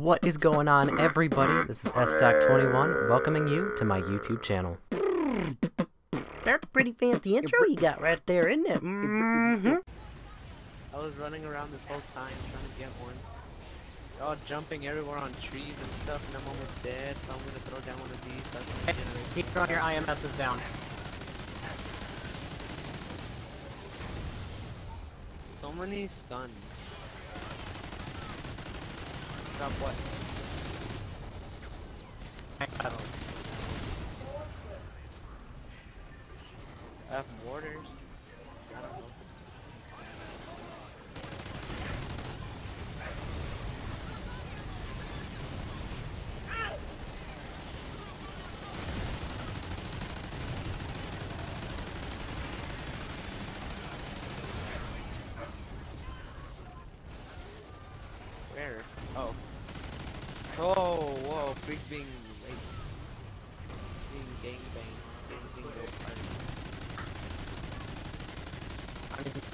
What is going on, everybody? This is Sstock21 welcoming you to my YouTube channel. That's a pretty fancy intro you got right there, isn't it? I was running around this whole time trying to get one. They're all jumping everywhere on trees and stuff, and I'm almost dead, so I'm gonna throw down one of these. So I can keep throwing your IMSs down. So many stuns. Stop what? I have mortars. I don't know. Where? Oh. Oh, whoa, freak being late. Being gangbang. Gangbang.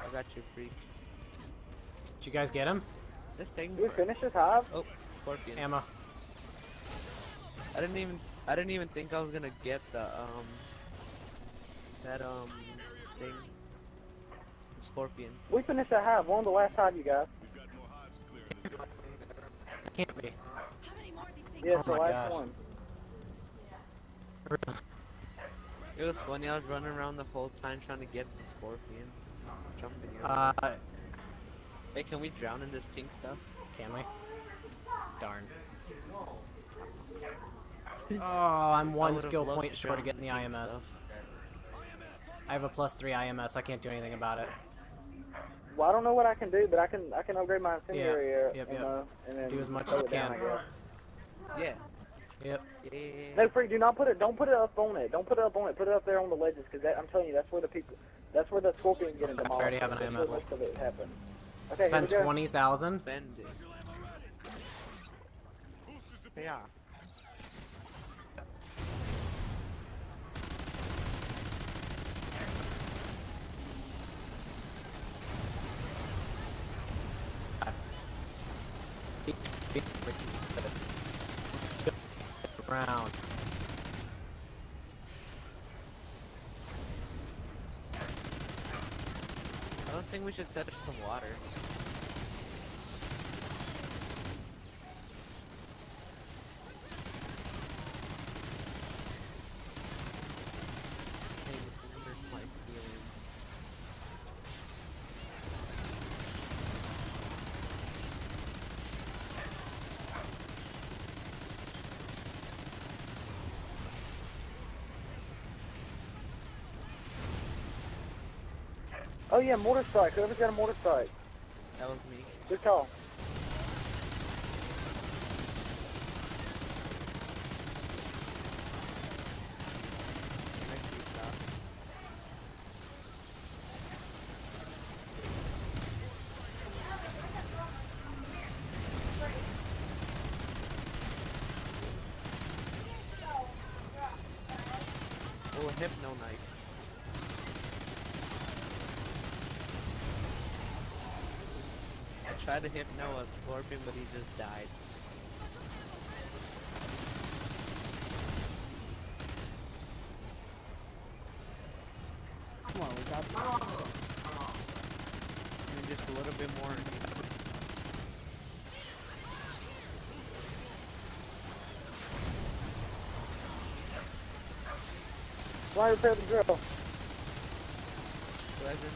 I got you, freak. Did you guys get him? This thing. Did we finish this half? Oh, scorpion. Ammo. I didn't even think I was gonna get the thing. The scorpion. We finished a hive, one of the last hive you guys. Can't be. How many more of these things? Yeah, it's the last one. It was funny, I was running around the whole time trying to get the scorpion. Jumping in. Hey, can we drown in this pink stuff? Can we? Darn. Oh, I'm one skill point short of getting the IMS. Stuff. I have a +3 IMS, I can't do anything about it. Well, I don't know what I can do, but I can upgrade my incendiary area. Yep. And then do as much as you can. Yeah. Yep. Yeah. No, freak, do not put it. Don't put it up on it. Don't put it up on it. Put it up there on the ledges, because I'm telling you, that's where the people. That's where the scorpion get demolished. I already have an IMS. Okay, spend 20,000. Yeah. Round. I don't think we should touch some water. Oh yeah, mortar strike. Whoever's got a mortar strike. That was me. Good call. Oh, hypno knife. I tried to hit Noah Scorpion, but he just died. Come on, we got just a little bit more. Why repair the drill? Pleasant.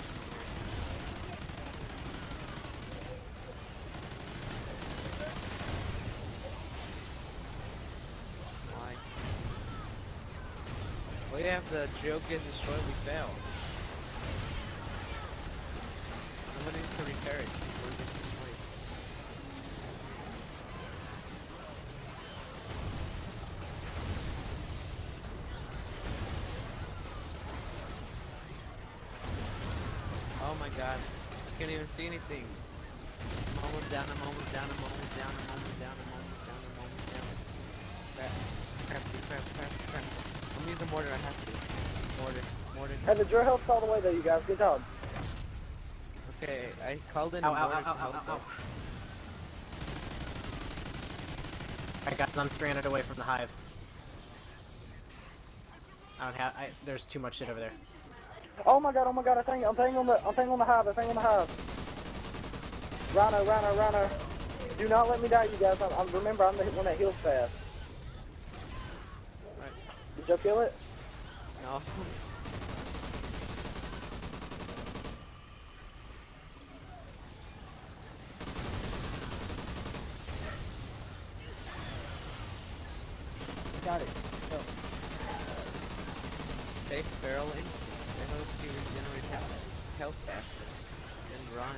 We have the drill get destroyed, we failed. Somebody needs to repair it before it gets destroyed. Oh my god, I can't even see anything. I'm almost down, I'm almost down, I'm almost down, I'm almost down, I'm almost down, I'm almost down. Crap. I'm using mortar, I have to. Mortar. Hey, the drill helps all the way there, you guys. Good job. Okay, I called in. Ow, ow, ow, ow, ow, ow. Alright guys, I'm stranded away from the hive. I don't have, there's too much shit over there. Oh my god, I'm on the hive. Rhino. Do not let me die, you guys. Remember, I'm the one that heals fast. Alright. Did you kill it? No. Got it. Go. Take barrel in. I hope you regenerate health faster. Then run.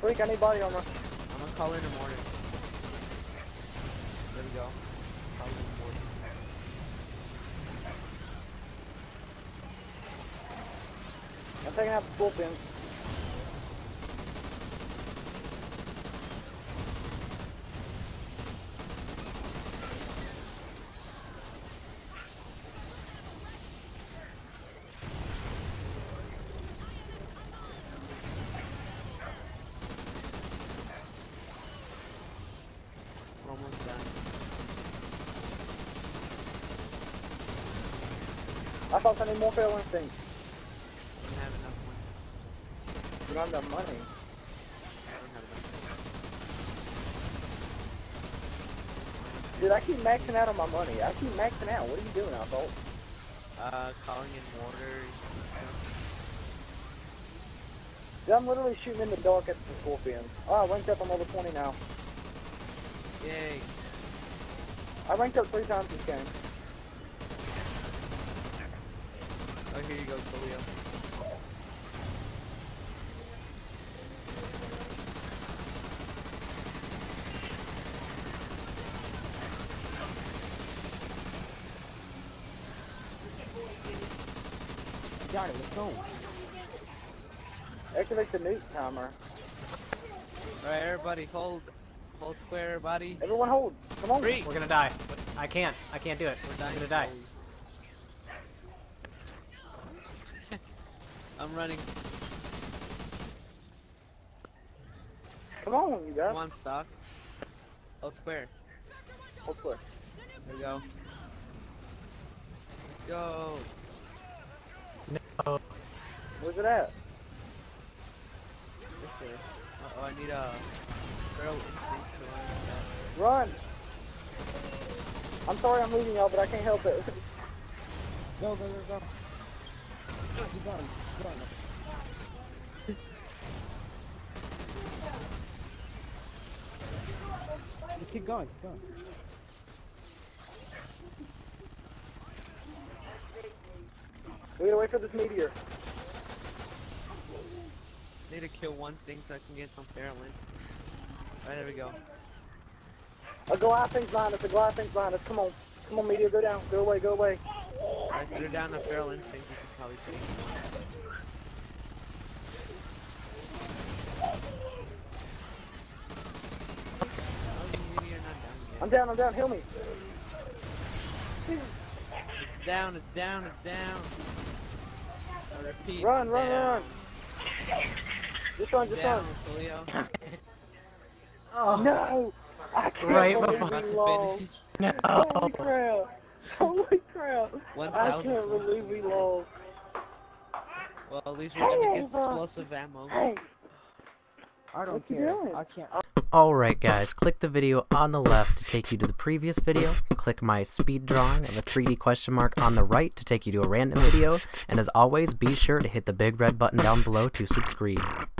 Freak, I need body armor. I'm gonna call in a mortar. There we go. Call in a mortar. I'm taking out the bullpen. We're almost done. I thought I need more fail instinct. You don't have enough money. Dude, I keep maxing out on my money. I keep maxing out. What are you doing, Alpha? Calling in water. Dude, I'm literally shooting in the dark at the scorpion. Oh, I ranked up. I'm over 20 now. Yay. I ranked up 3 times this game. Oh, here you go, Julio. Got it, let's go. Activate the nuke timer. Alright, everybody, hold square, everybody. Everyone hold, come on. We're gonna die. I can't do it. I'm gonna die. I'm running. Come on, you guys. Come on, Stock. Hold square. Hold square. There we go. Let's go. No. Where's it at? Uh-oh, I need a barrel instinct to run. I'm sorry I'm leaving y'all, but I can't help it. Go. Get on. Keep going. We gotta wait for this meteor. I need to kill one thing so I can get some Farrellin. Alright, there we go. A Goliath's behind us, Come on. Come on, meteor, go down. Go away. Alright, they're down the Farrellin. I think you can probably take him. I'm down. Heal me. It's down. Repeat, run. Just run. Oh no! I can't believe we lost. No. Holy crap. I can't believe we lost. Well, at least we're gonna get explosive ammo. Hey. I don't care. I can't. Alright guys, click the video on the left to take you to the previous video, click my speed drawing and the 3D question mark on the right to take you to a random video, and as always, be sure to hit the big red button down below to subscribe.